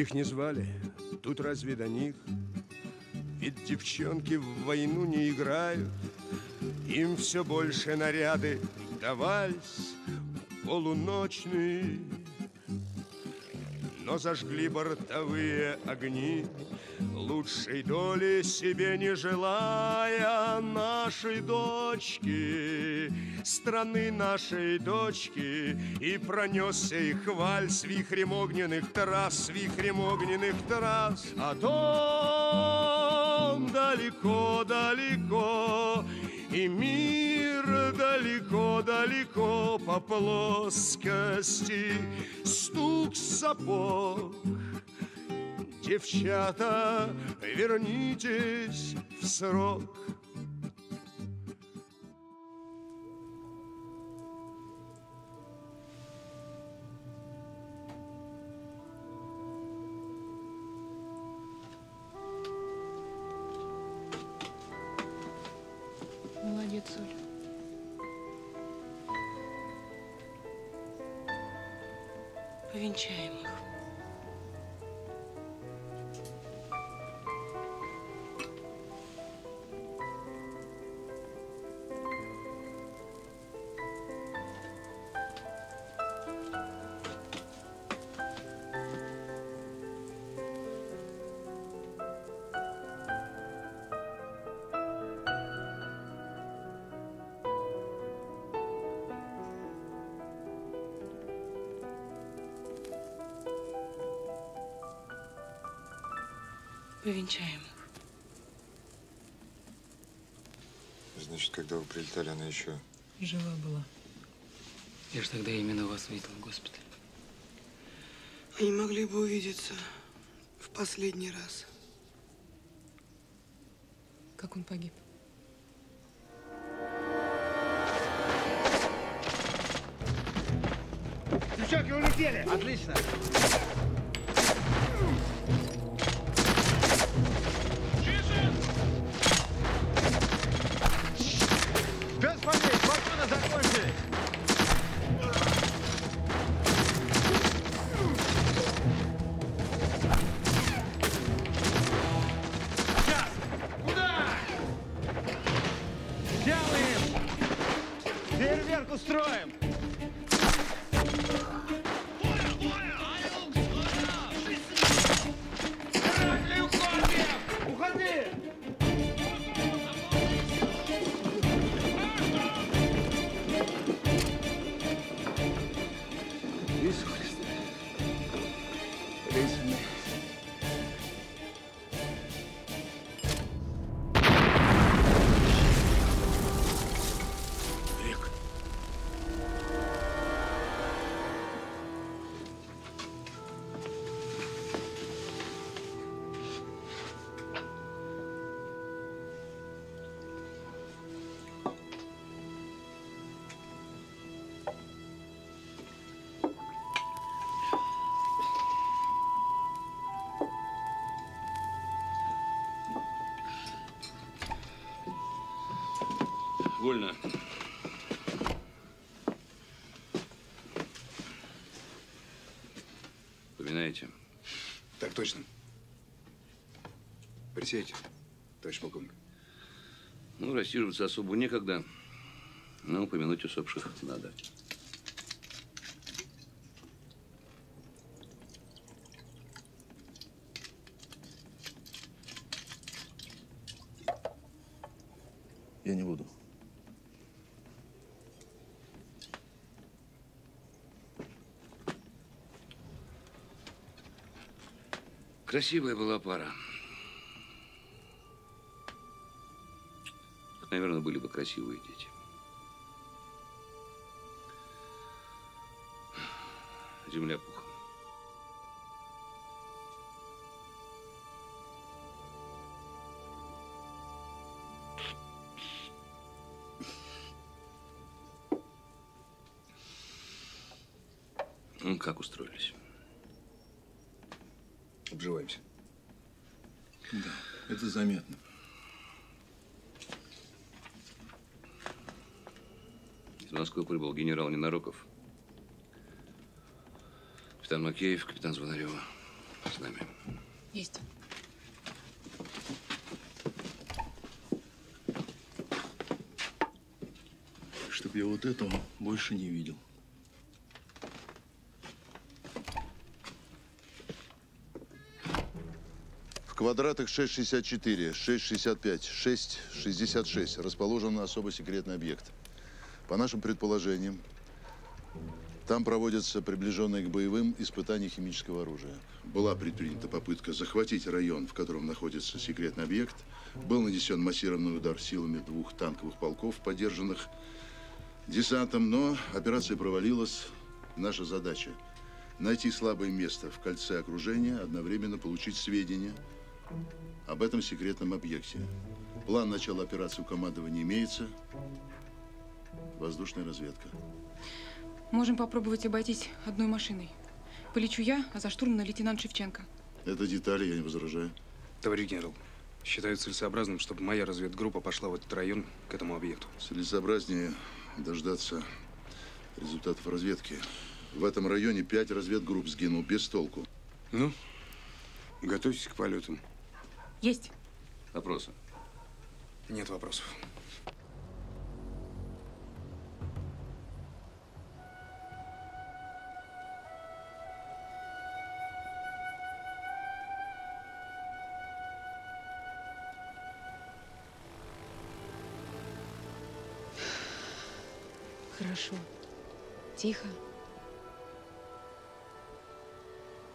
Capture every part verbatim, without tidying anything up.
Их не звали, тут разве до них? Ведь девчонки в войну не играют. Им все больше наряды да вальс полуночный. Но зажгли бортовые огни, лучшей доли себе не желая, нашей дочки, страны нашей дочки. И пронесся их вальс вихрем огненных трасс, вихрем огненных трасс. А дом далеко-далеко, и мир далеко-далеко по плоскости. Стук сапог. Девчата, вернитесь в срок. Молодец, Оль. Повенчаем их. Повенчаем. Значит, когда вы прилетали, она еще жива была. Я же тогда именно вас видел в госпитале. Они могли бы увидеться в последний раз. Как он погиб? Девчонки, улетели! Отлично! Больно. Поминаете? Так точно. Присядьте, товарищ полковник. Ну, растирываться особо некогда, но упомянуть усопших надо. Я не буду. Красивая была пара. Наверное, были бы красивые дети. Земля пухом. Ну, как устроились? Обживаемся. Да, это заметно. Из Москвы прибыл генерал Ненароков, капитан Макеев, капитан Звонарева. с нами? Есть. Чтоб я вот этого больше не видел. В квадратах шесть шестьдесят четыре, шесть шестьдесят пять, шесть шестьдесят шесть расположен особо секретный объект. По нашим предположениям, там проводятся приближенные к боевым испытания химического оружия. Была предпринята попытка захватить район, в котором находится секретный объект. Был нанесен массированный удар силами двух танковых полков, поддержанных десантом, но операция провалилась. Наша задача – найти слабое место в кольце окружения, одновременно получить сведения об этом секретном объекте. План начала операции у командования имеется. Воздушная разведка. Можем попробовать обойтись одной машиной. Полечу я, а за штурмом лейтенант Шевченко. Это детали, я не возражаю. Товарищ генерал, считаю целесообразным, чтобы моя разведгруппа пошла в этот район к этому объекту. Целесообразнее дождаться результатов разведки. В этом районе пять разведгрупп сгинул без толку. Ну, готовьтесь к полетам. Есть. Вопросы? Нет вопросов. Хорошо. Тихо.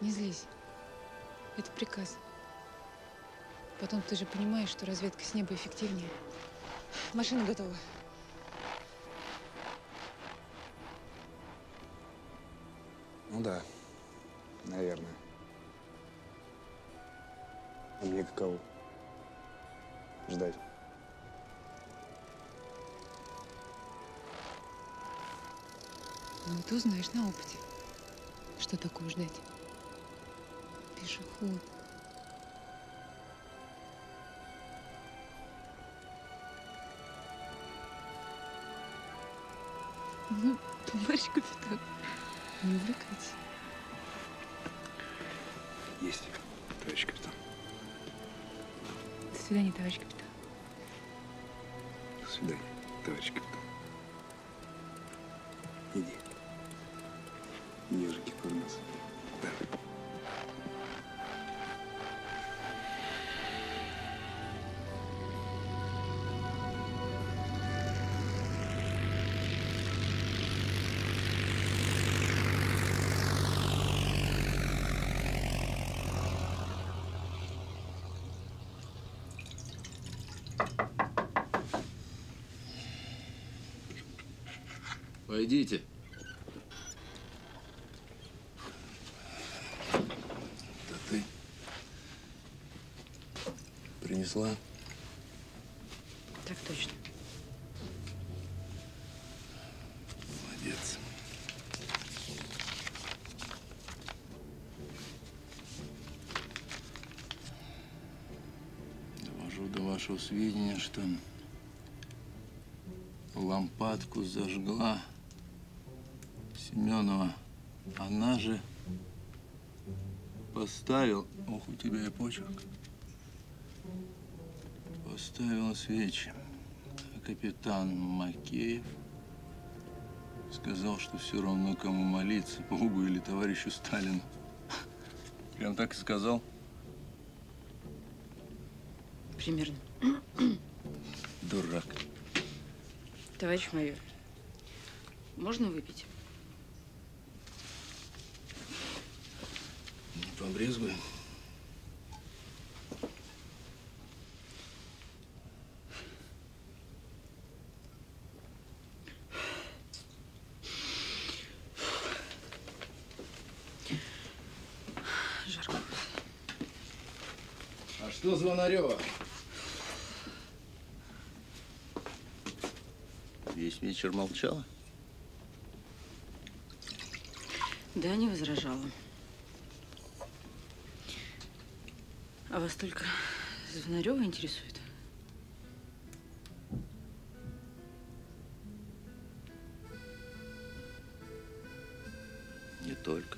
Не злись. Это приказ. Потом ты же понимаешь, что разведка с неба эффективнее. Машина готова. Ну да. Наверное. А мне каково? Ждать. Ну, ты узнаешь на опыте, что такое ждать. Пешеход. Ну, товарищ капитан, не увлекайся. Есть, товарищ капитан. До свидания, товарищ капитан. До свидания, товарищ капитан. Иди. Ежики под нас. Да. Пойдите. Да ты принесла? Так точно. Молодец. Довожу до вашего сведения, что лампадку зажгла Семенова, она же поставил, ох, у тебя и почерк, поставила свечи. Капитан Макеев сказал, что все равно кому молиться, Богу или товарищу Сталину. Прям так и сказал? Примерно. Дурак. Товарищ майор, можно выпить? Побрезгуй. Жарко. А что Звонарева? Весь вечер молчала? Да, не возражала. А вас только Звонарева интересует? Не только.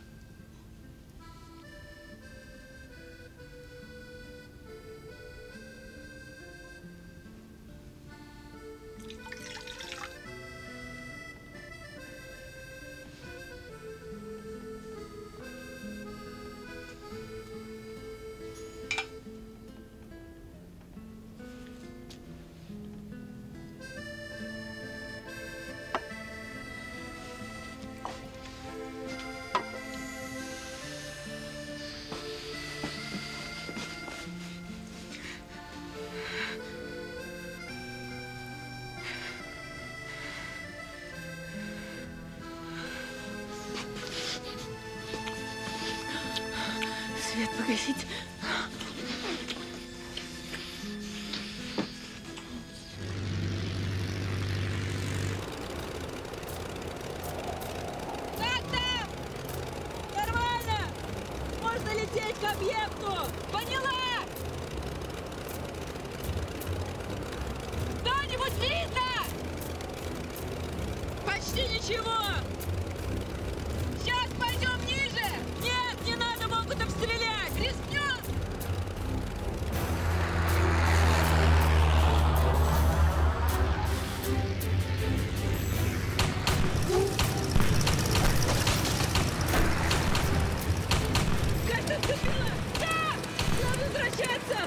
почти ничего! Сейчас пойдем ниже! Нет, не надо, могут обстрелять! Рискнем! Катя вцепила! Да! Надо возвращаться!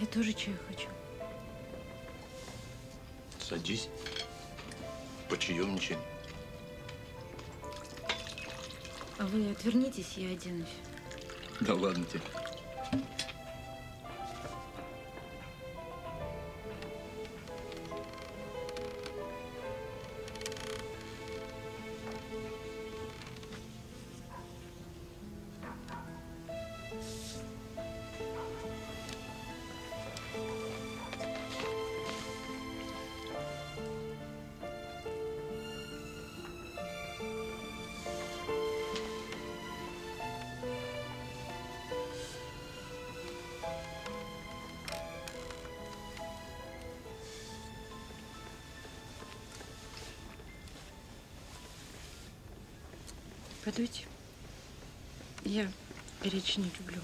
Я тоже чаю хочу. Садись, почаемничаем. А вы отвернитесь, я оденусь. Да ладно тебе. Подуйте. Я речь не люблю.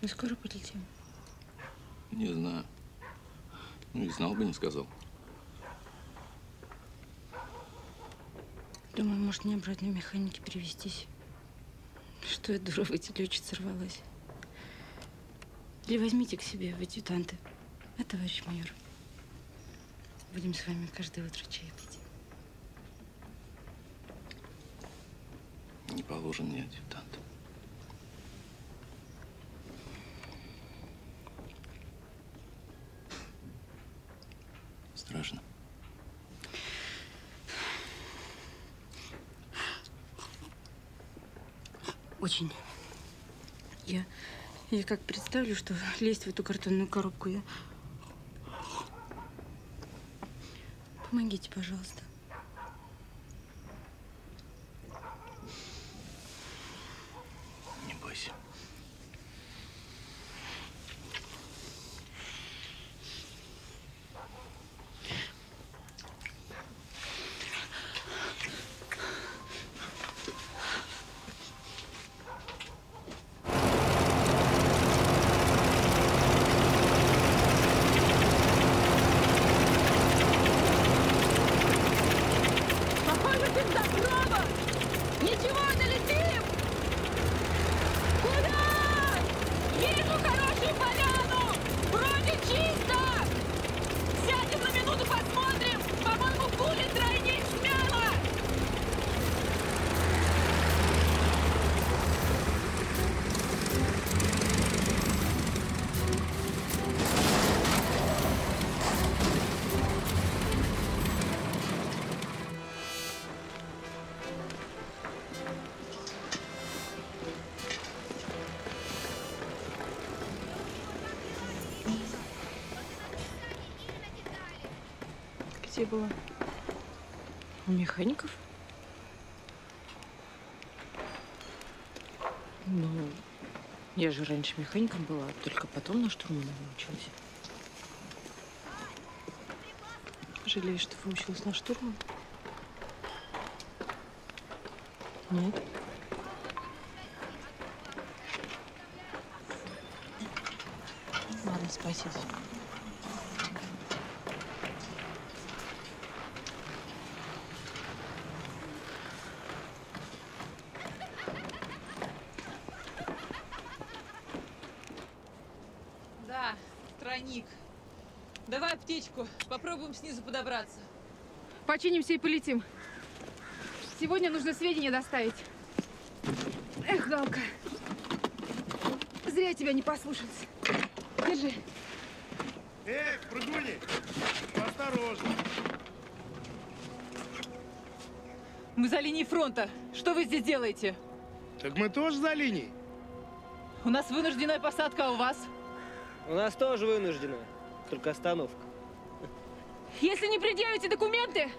Мы скоро полетим? Не знаю. Ну и знал бы, не сказал. Думаю, может, мне обратно механике перевестись. Что я, дура, в эти лётчицы сорвалась. Или возьмите к себе в адъютанты. А, товарищ майор, будем с вами каждое утро чай пить. Не положен мне адъютант. Страшно. Очень. Я... Я как представлю, что лезть в эту картонную коробку, я... Помогите, пожалуйста. Не бойся. Была. У механиков? Ну, я же раньше механиком была, только потом на штурмана научилась. Жалеешь, что выучилась на штурмана? Нет. Ладно, спасибо. Да, троник. Давай аптечку. Попробуем снизу подобраться. Починимся и полетим. Сегодня нужно сведения доставить. Эх, Галка. Зря я тебя не послушался. Держи. Эй, прыгуни! Осторожно. Мы за линией фронта. Что вы здесь делаете? Так мы тоже за линией. У нас вынужденная посадка, а у вас? У нас тоже вынужденная, только остановка. Если не предъявите документы,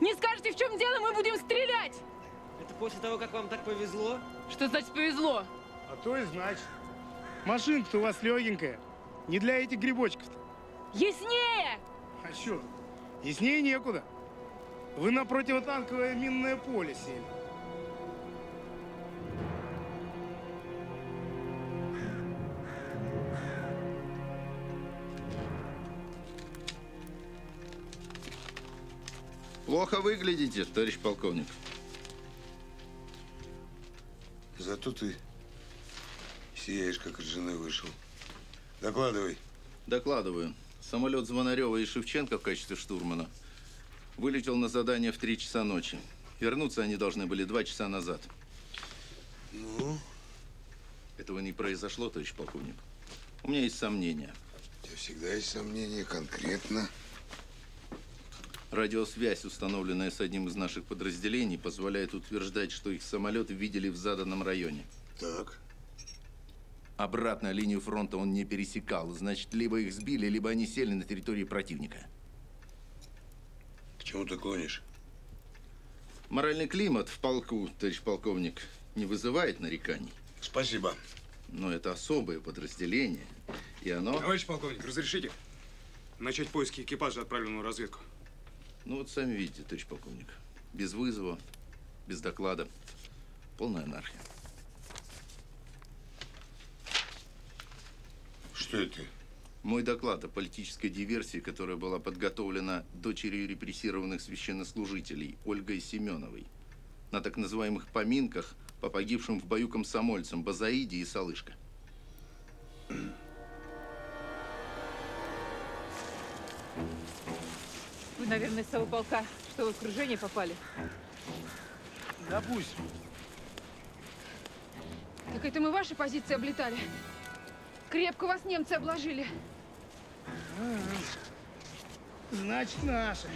не скажете, в чем дело, мы будем стрелять. Это после того, как вам так повезло? Что значит повезло? А то и значит. Машинка-то у вас легенькая. Не для этих грибочков-то. Яснее! А что? Яснее некуда. Вы на противотанковое минное поле сели. Плохо выглядите, товарищ полковник. Зато ты сияешь, как из жены вышел. Докладывай. Докладываю. Самолет Звонарева и Шевченко в качестве штурмана вылетел на задание в три часа ночи. Вернуться они должны были два часа назад. Ну? Этого не произошло, товарищ полковник. У меня есть сомнения. У тебя всегда есть сомнения конкретно. Радиосвязь, установленная с одним из наших подразделений, позволяет утверждать, что их самолет видели в заданном районе. Так. Обратно линию фронта он не пересекал. Значит, либо их сбили, либо они сели на территории противника. К чему ты клонишь? Моральный климат в полку, товарищ полковник, не вызывает нареканий. Спасибо. Но это особое подразделение, и оно… Товарищ полковник, разрешите начать поиски экипажа, отправленного в разведку? Ну вот сами видите, товарищ полковник, без вызова, без доклада, полная анархия. Что это? Мой доклад о политической диверсии, которая была подготовлена дочерью репрессированных священнослужителей Ольгой Семеновой на так называемых поминках по погибшим в бою комсомольцам Базаиде и Солышко. Вы, наверное, из того полка, что вы в окружение попали. Допустим. Так это мы ваши позиции облетали? Крепко вас немцы обложили. А-а-а. Значит, наши.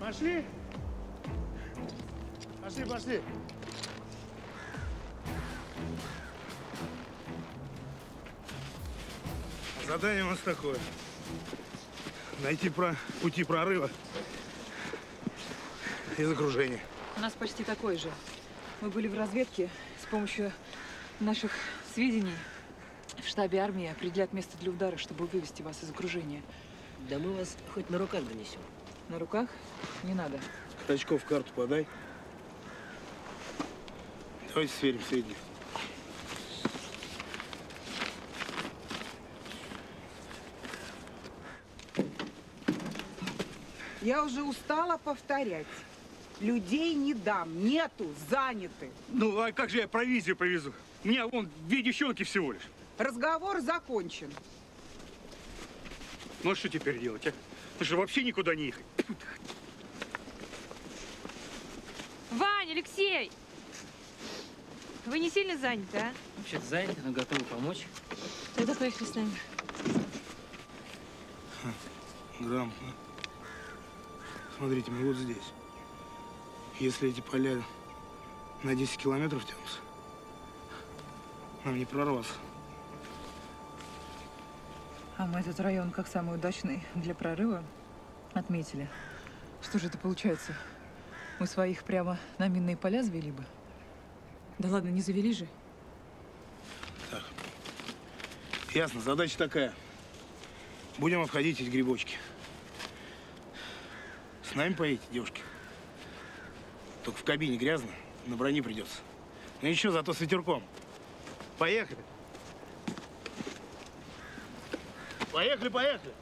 Пошли, пошли, пошли. Задание у нас такое. Найти про пути прорыва из окружения. У нас почти такое же. Мы были в разведке. С помощью наших сведений в штабе армии определят место для удара, чтобы вывести вас из окружения. Да мы вас хоть на руках донесем. На руках? Не надо. Катачков, карту подай. Давайте сверим сведения. Я уже устала повторять. Людей не дам. Нету. Заняты. Ну, а как же я провизию повезу? У меня вон две девчонки всего лишь. Разговор закончен. Ну, а что теперь делать, а? Ты же вообще никуда не ехать. Вань, Алексей! Вы не сильно заняты, а? Вообще-то заняты, но готовы помочь. Тогда поехали с нами. Ха, грамотно. Смотрите, мы вот здесь. Если эти поля на десять километров тянутся, нам не прорваться. А мы этот район как самый удачный для прорыва отметили. Что же это получается? Мы своих прямо на минные поля завели бы? Да ладно, не завели же. Так. Ясно, задача такая. Будем обходить эти грибочки. С нами поедете, девушки? Только в кабине грязно, на броне придется. Ну еще, зато с ветерком. Поехали. Поехали, поехали.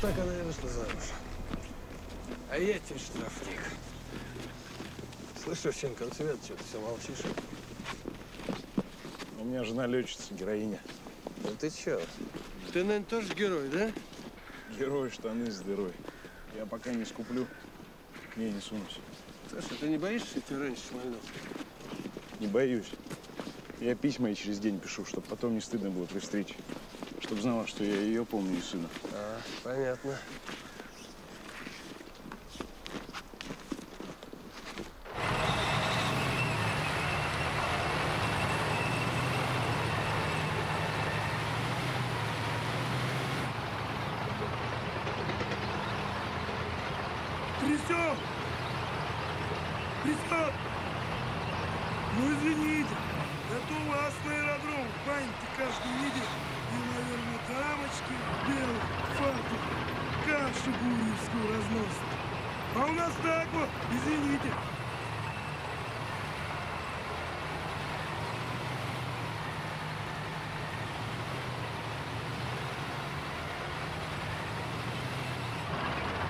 Так она и вышла замуж. А я тебе штрафник. Слышь, Шевченко, у тебя что-то все молчишь. У меня жена летчица, героиня. Ну ты че? Ты, наверное, тоже герой, да? Герой, штаны с дырой. Я пока не скуплю, к ней не сунусь. Слушай, ты не боишься, ты раньше шмальнул? Не боюсь. Я письма ей через день пишу, чтобы потом не стыдно было при встрече. Чтобы знала, что я ее помню и сына. А, понятно. Трясем! Трясем! Ну, извините. Готовы ас на аэродром. Бань-то каждый видит. И, наверное, дамочки в белых фартуках кашу гурьевскую разносят. А у нас так вот, извините.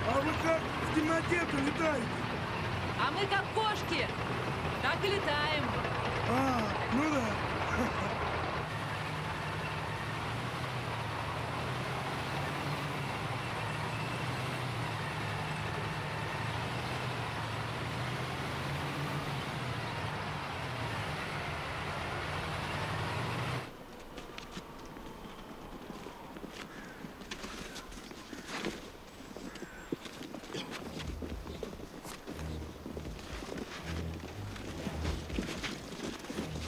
А вы как в темноте-то летаете? А мы как кошки, так и летаем. А, ну да.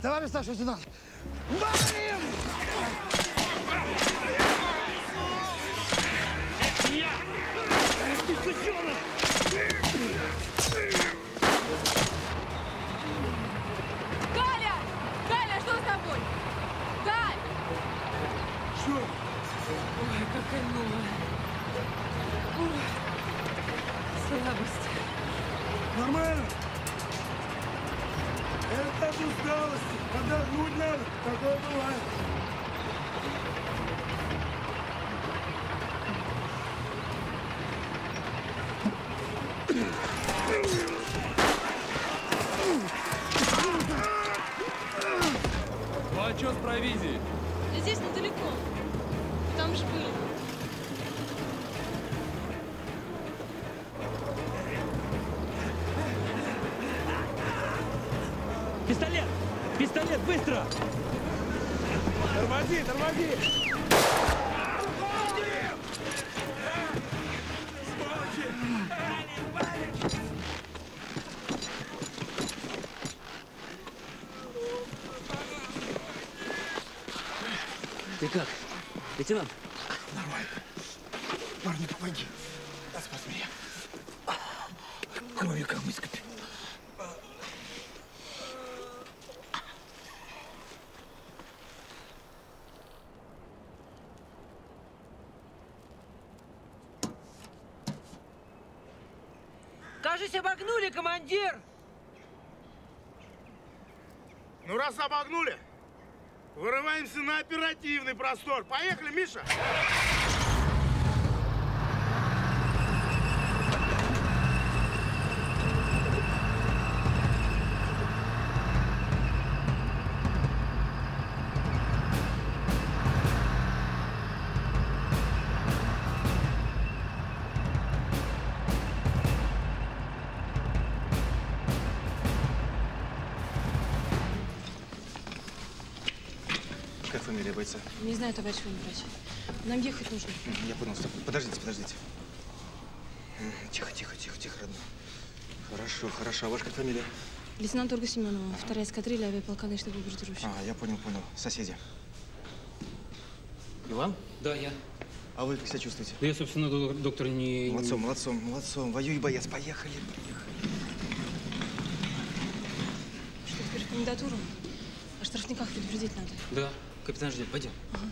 Товарищ старший лейтенант! Валим! Это я! Ты сучонок! Галя! Галя, что с тобой? Галь! Что? Ой, какая новая. Ой, слабость. Нормально? Это от усталости. Отдохнуть надо. Такое бывает. Ну а что с провизией? Здесь недалеко. Там же были. Пистолет! Пистолет, быстро! Тормози, тормози! Ты как? Лейтенант? Нормально. Парни, помоги. Да, спас меня. Кровью как выскопи. Кажись, обогнули, командир! Ну, раз обогнули, вырываемся на оперативный простор. Поехали, Миша! Какая фамилия бойца? Не знаю, товарищ Фомич. Нам ехать нужно. Я понял. Подождите, подождите. Тихо, тихо, тихо, тихо, родной. Хорошо, хорошо. А ваша как фамилия? Лейтенант Ольга Семенова. Ага. Вторая эскадрилья авиаполка ночных бомбардировщиков. А, я понял, понял. Соседи. Иван? Да, я. А вы как себя чувствуете? Да я, собственно, доктор не… Молодцом, молодцом, молодцом. Воюй, боец. Поехали, поехали. Что, теперь в комендатуру? О штрафниках предупредить надо. Да. Капитан ждет. Пойдем. Ага.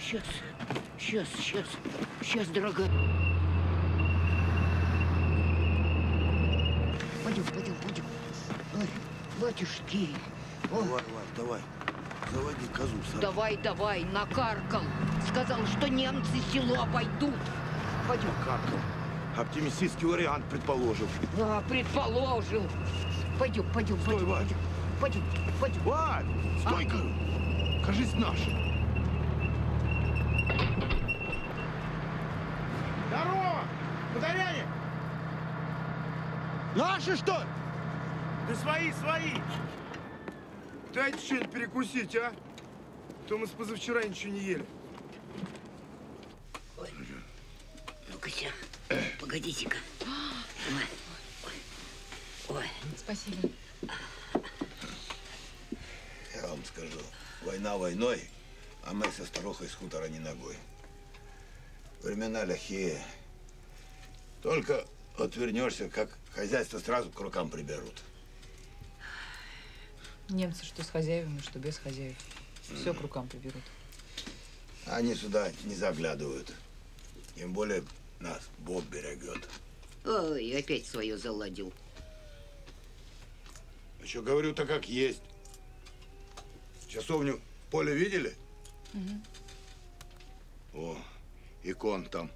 Сейчас, сейчас, сейчас, сейчас, дорогая. Пойдем, пойдем, пойдем. Ой, батюшки. О. Давай, Варь, давай. Заводи козу сам. Давай, давай, накаркал. Сказал, что немцы село обойдут. Пойдем. Накаркал. Оптимистический вариант предположил. А, предположил. Пойдем, пойдем, стой, пойдем. Варь. Пойдем, пойдем. Варь, стойка. А? Кажись, наши. Ударяне! Наши, что ли? Да свои, свои! Дайте что-нибудь перекусить, а? А то мы с позавчера ничего не ели. Ой, ну-ка, погодите-ка. Ой. Ой. Спасибо. Я вам скажу, война войной, а мы со старухой с хутора не ногой. Времена лихие. Только отвернешься, как хозяйство сразу к рукам приберут. Немцы что с хозяевами, что без хозяев. Все mm. к рукам приберут. Они сюда не заглядывают. Тем более нас Бог берегет. Ой, опять свое заладил. Еще говорю-то как есть. Часовню поле видели? Mm-hmm. О, икон там,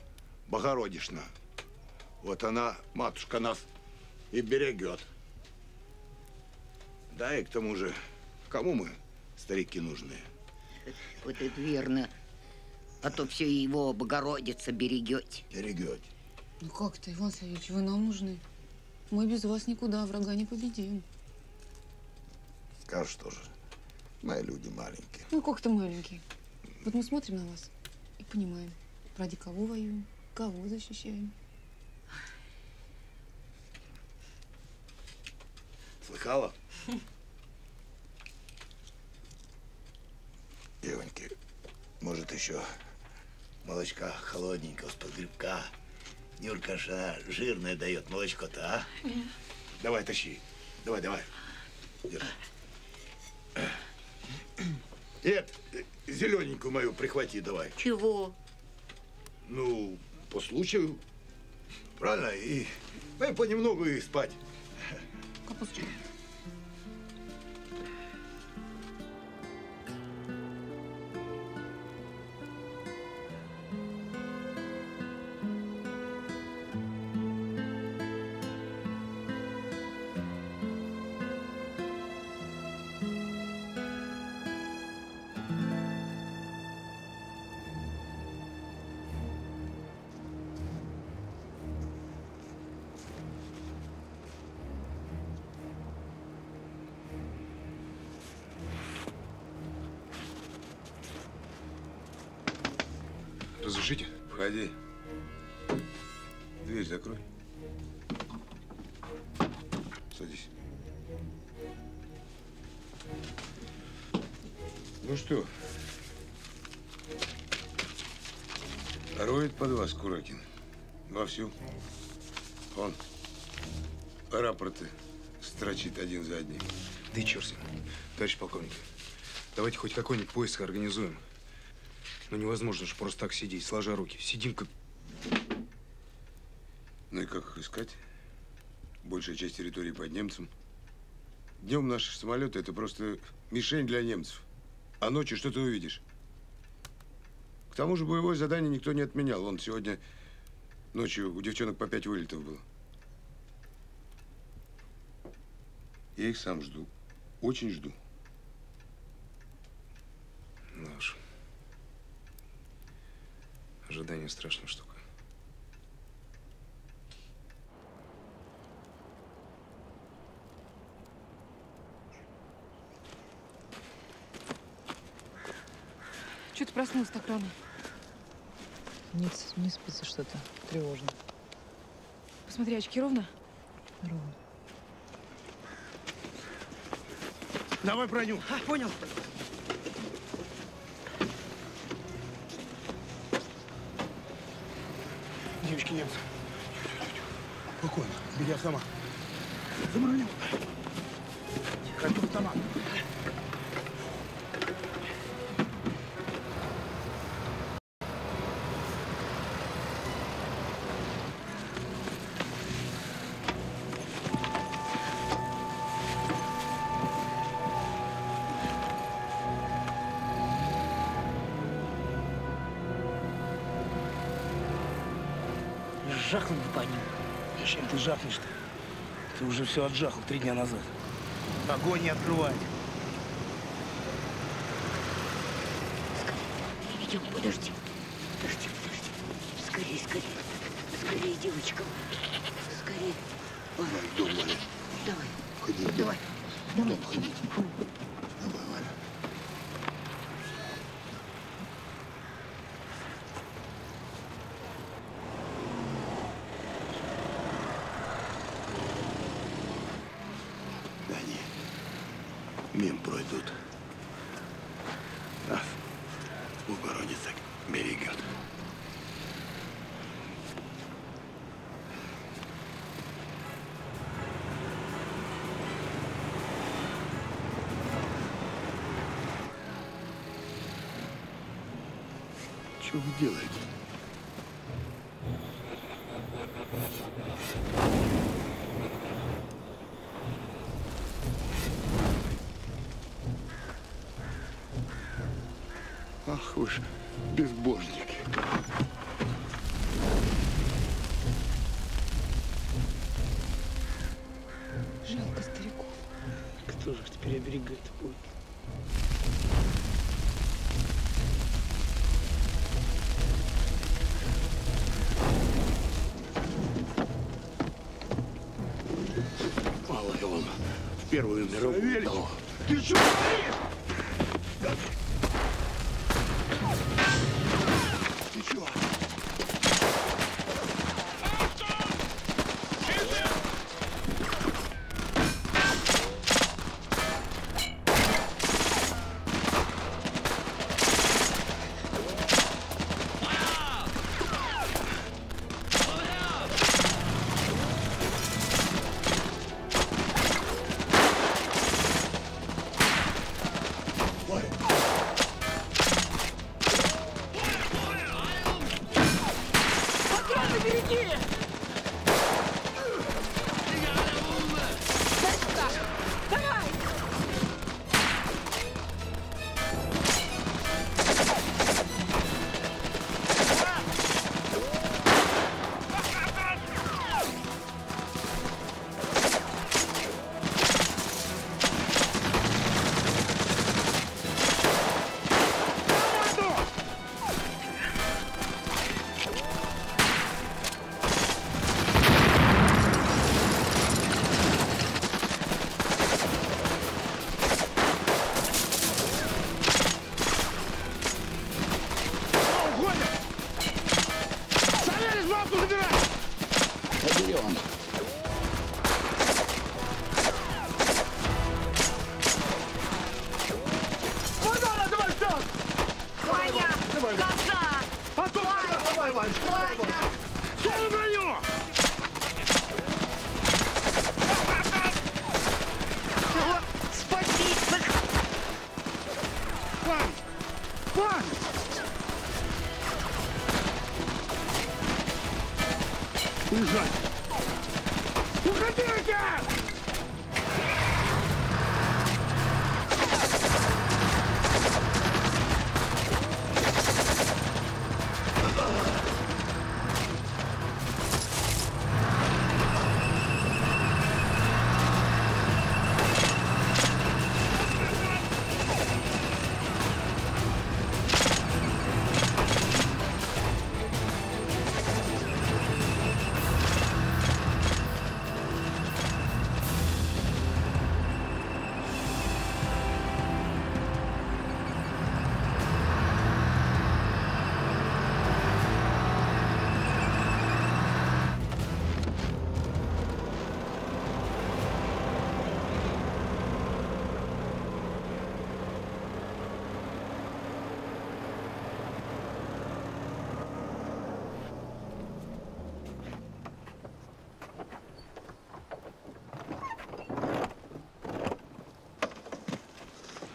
Богородична. Вот она, матушка, нас и берегет. Да и к тому же, кому мы, старики, нужны? Вот это верно. А то все его Богородица берегет. Берегет. Ну как ты, Иван Савельевич, вы нам нужны. Мы без вас никуда, врага не победим. Скажешь тоже, мои люди маленькие. Ну как-то маленькие. Вот мы смотрим на вас и понимаем, ради кого воюем, кого защищаем. Слыхала? Девоньки, может, еще молочка холодненького с-под грибка. Нюрка ж она жирная дает молочко-то, а? Нет. Давай, тащи. Давай, давай. Держи. Эд, зелененькую мою прихвати давай. Чего? Ну, по случаю. Правильно? И ну, и понемногу и спать. Капусту. Разрешите? Входи. Дверь закрой. Садись. Ну что, роет под вас Куракин. Вовсю. Он рапорты строчит один за одним. Да и черт с ним. Товарищ полковник, давайте хоть какой-нибудь поиск организуем. Ну, невозможно же просто так сидеть, сложа руки. Сидим как… Ну и как их искать? Большая часть территории под немцем. Днем наши самолеты – это просто мишень для немцев. А ночью что ты увидишь? К тому же боевое задание никто не отменял. Он сегодня ночью у девчонок по пять вылетов было. Я их сам жду. Очень жду. Ну уж. Ожидание – страшная штука. Чего ты проснулась так рано? Нет, не спится что-то. Тревожно. Посмотри, очки ровно? Ровно. Давай пронюх. А, понял. Девочки нет. Спокойно. Бери автомат. Замронил. Хочу автомат. Жахнуть бы по ним. Зачем ты жахнешь-то? Ты уже все отжахал три дня назад. Огонь не открывает. Скорее, идем, подожди. Подожди, подожди. Скорее, скорее. Скорее, девочка. Скорее. Давай, Валя. Давай. Ходи, давай. Давай, ходи. Давай, Валя. Мимо пройдут. Нас Богородица берегет. Что вы делаете? Ах вы ж, безбожники. Жалко стариков. Кто же теперь оберегать будет? Мало его в первую мировую. Ты что?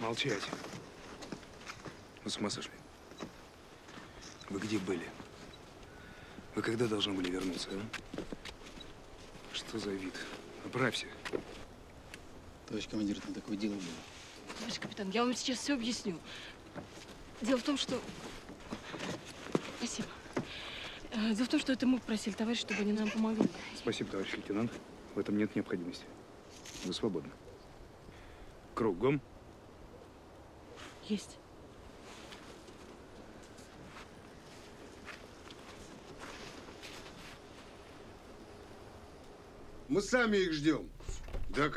Молчать. Вы с ума сошли? Вы где были? Вы когда должны были вернуться, а? Что за вид? Оправься. Товарищ командир, там такое дело было. Товарищ капитан, я вам сейчас все объясню. Дело в том, что… Спасибо. Дело в том, что это мы просили товарищ, чтобы они нам помогли. Спасибо, товарищ лейтенант. В этом нет необходимости. Вы свободны. Кругом? Есть. Мы сами их ждем. Да,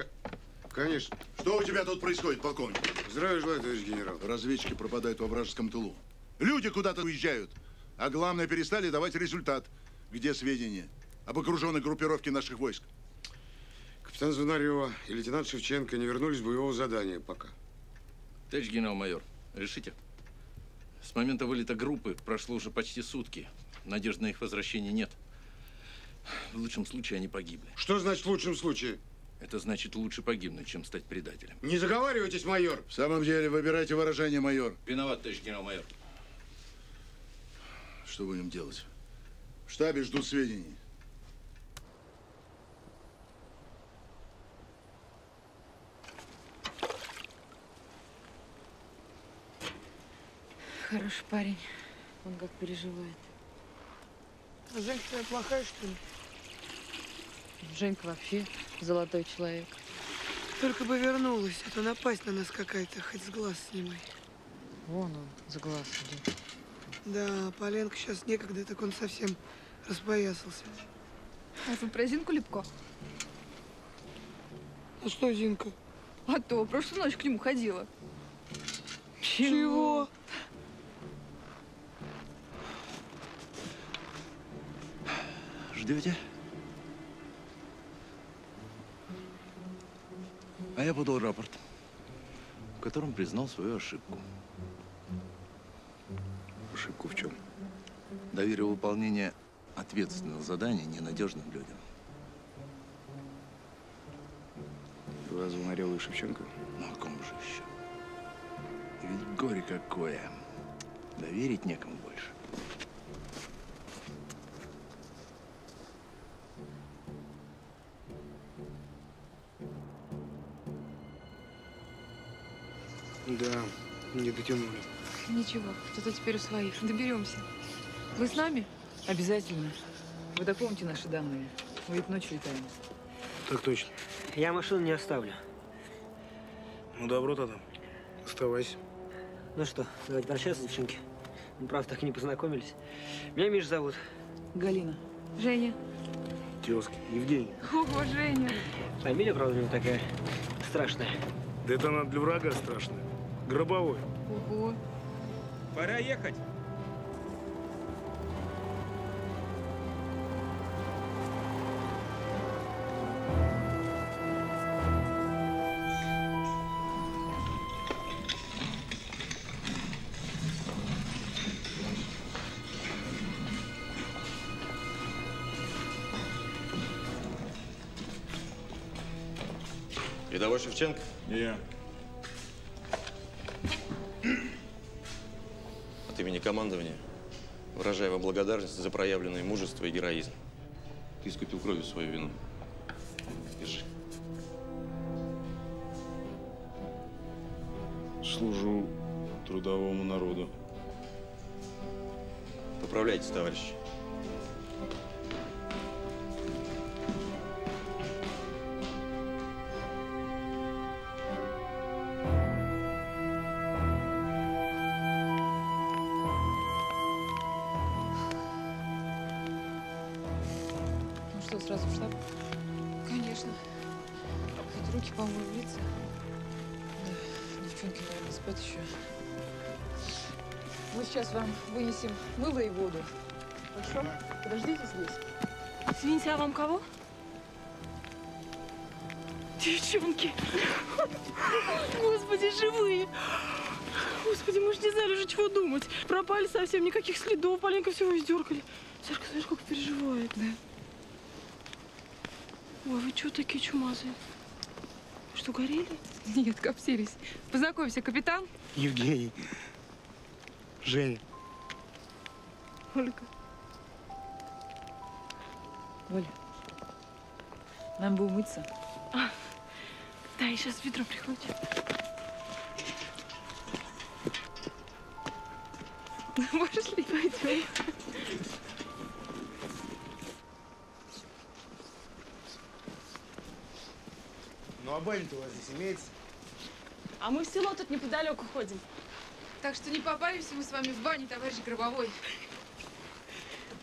конечно. Что у тебя тут происходит, полковник? Здравия желаю, товарищ генерал. Разведчики пропадают во вражеском тылу. Люди куда-то уезжают. А главное, перестали давать результат. Где сведения об окруженной группировке наших войск? Капитан Звонарева и лейтенант Шевченко не вернулись с боевого задания пока. Товарищ генерал-майор, решите. С момента вылета группы прошло уже почти сутки. Надежды на их возвращение нет. В лучшем случае они погибли. Что значит в лучшем случае? Это значит лучше погибнуть, чем стать предателем. Не заговаривайтесь, майор. В самом деле, выбирайте выражение, майор. Виноват, товарищ генерал-майор. Что будем делать? В штабе ждут сведений. Хороший парень. Он как переживает. А Женька твоя плохая, что ли? Женька вообще золотой человек. Только бы вернулась, а то напасть на нас какая-то, хоть с глаз снимай. Вон он, с глаз идет. Да, Поленка сейчас некогда, так он совсем распоясался. А вы про Зинку Лепко? А что Зинка? А то, прошлую ночь к нему ходила. Чего? Чего? Ждете? А я подал рапорт, в котором признал свою ошибку. Ошибку в чем? Доверил выполнение ответственного задания ненадежным людям. Два Звонарева и Шевченко? Ну, о ком же еще? Ведь горе какое. Доверить некому больше. Да, не дотянули. Ничего, зато теперь у своих. Доберемся. Вы с нами? Обязательно. Вы дополните наши данные. Мы ведь ночью летаем. Так точно. Я машину не оставлю. Ну, добро тогда. Оставайся. Ну что, давайте прощаться, девчонки. Мы, правда, так и не познакомились. Меня Миша зовут. Галина. Женя. Тезки. Евгений. Ого, Женя. Фамилия, правда, у него такая страшная. Да это она для врага страшная. Гробовой. Ого. Пора ехать. Рядовой Шевченко? Я. От имени командования выражаю вам благодарность за проявленное мужество и героизм. Ты искупил кровью свою вину. Держи. Служу трудовому народу. Поправляйтесь, товарищи. Сразу в штаб? Конечно. Хоть руки помою в лице. Да, девчонки, наверное, спать еще. Мы сейчас вам вынесем мыло и воду. Хорошо? Подождите здесь. Извините, а вам кого? Девчонки! Господи, живые! Господи, мы же не знали уже, чего думать. Пропали совсем, никаких следов. Поленька всего издеркали. Сарка, знаешь, как переживает. Да. Ой, вы чего такие чумазые? Что, горели? Нет, коптились. Познакомься, капитан. Евгений. Женя. Ольга. Оля, нам бы умыться. А, да, я сейчас ведро прихвачу. Можешь ли пойдем? Ну, а баня-то у вас здесь имеется? А мы в село тут неподалеку ходим. Так что не побаримся мы с вами в бане, товарищ Гробовой.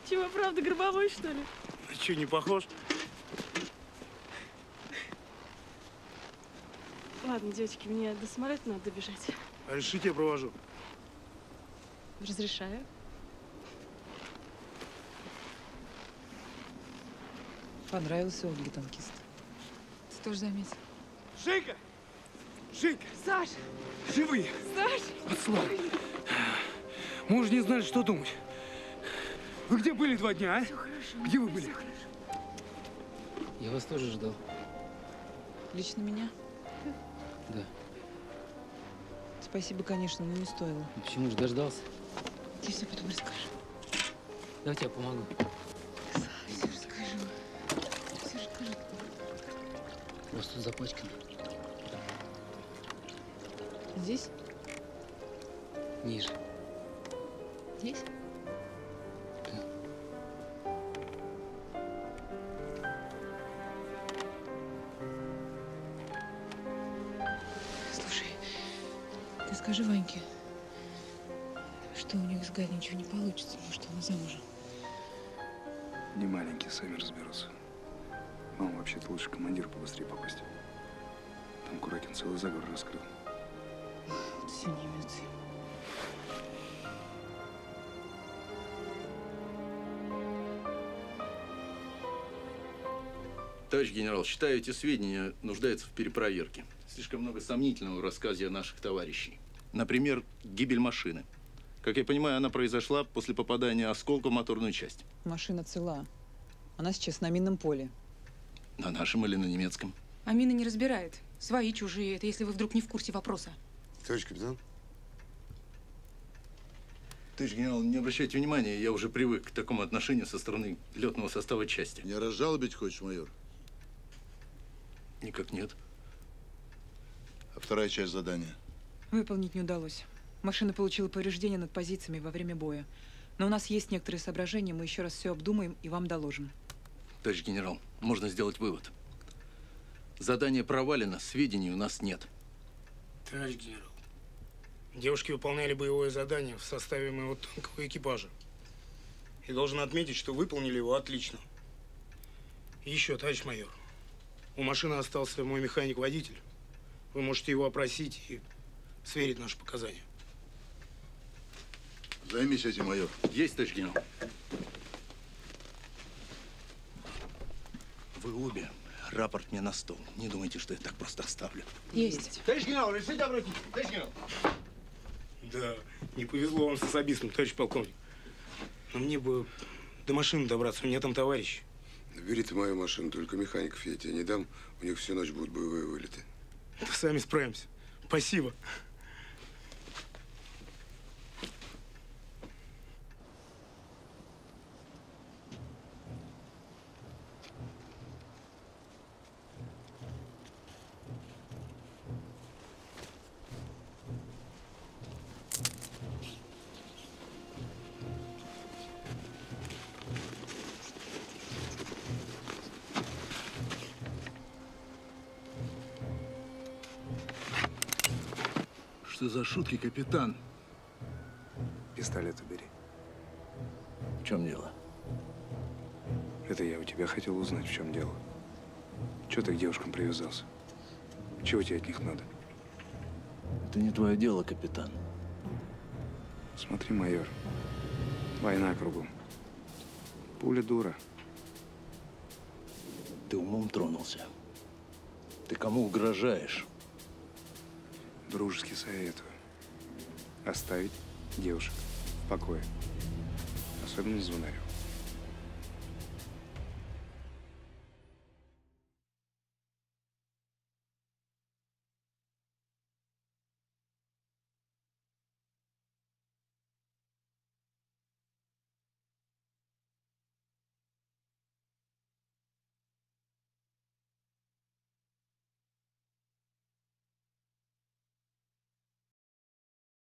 Чего, правда, Гробовой, что ли? А че, не похож? Ладно, девочки, мне до самолета надо добежать. А решите, я провожу. Разрешаю. Понравился Ольге танкист. Ты тоже заметил. Женька! Женька! Саша! Живые! Саша! От славы! Мы уже не знали, что думать. Вы где были два дня, а? Все хорошо. Где вы были? Все хорошо. Я вас тоже ждал. Лично меня? Да. Спасибо, конечно, но не стоило. Почему же дождался? Я все потом расскажу. Давайте я помогу. Саша, все расскажу. Все расскажу. У вас тут запачкано. Здесь? Ниже. Здесь? Скажи Ваньке, что у них с Галей ничего не получится, может, она замужем. Не маленькие, сами разберутся. Мама вообще-то лучше командир побыстрее попасть. Там Куракин целый заговор раскрыл. Все немец. Товарищ генерал, считаю, эти сведения нуждаются в перепроверке. Слишком много сомнительного в рассказе о наших товарищей. Например, гибель машины. Как я понимаю, она произошла после попадания осколка в моторную часть. Машина цела. Она сейчас на минном поле. На нашем или на немецком? А мины не разбирает. Свои, чужие. Это если вы вдруг не в курсе вопроса. Товарищ капитан. Товарищ генерал, не обращайте внимания. Я уже привык к такому отношению со стороны летного состава части. Меня разжалобить хочешь, майор? Никак нет. А вторая часть задания? Выполнить не удалось. Машина получила повреждения над позициями во время боя. Но у нас есть некоторые соображения, мы еще раз все обдумаем и вам доложим. Товарищ генерал, можно сделать вывод. Задание провалено, сведений у нас нет. Товарищ генерал, девушки выполняли боевое задание в составе моего танкового экипажа. И должен отметить, что выполнили его отлично. И еще, товарищ майор, у машины остался мой механик-водитель. Вы можете его опросить и сверить наши показания. Займись этим, майор. Есть, товарищ генерал. Вы обе рапорт мне на стол. Не думайте, что я так просто оставлю. Есть. Товарищ генерал, решите обратить. Товарищ генерал. Да, не повезло вам с особистом, товарищ полковник. Но мне бы до машины добраться. У меня там товарищ. Бери ты мою машину, только механиков я тебе не дам. У них всю ночь будут боевые вылеты. Да сами справимся. Спасибо. За шутки, капитан. Пистолет убери. В чем дело? Это я у тебя хотел узнать, в чем дело. Чего ты к девушкам привязался? Чего тебе от них надо? Это не твое дело, капитан. Смотри, майор. Война кругом. Пуля дура. Ты умом тронулся. Ты кому угрожаешь? Дружески советую оставить девушек в покое, особенно Звонареву.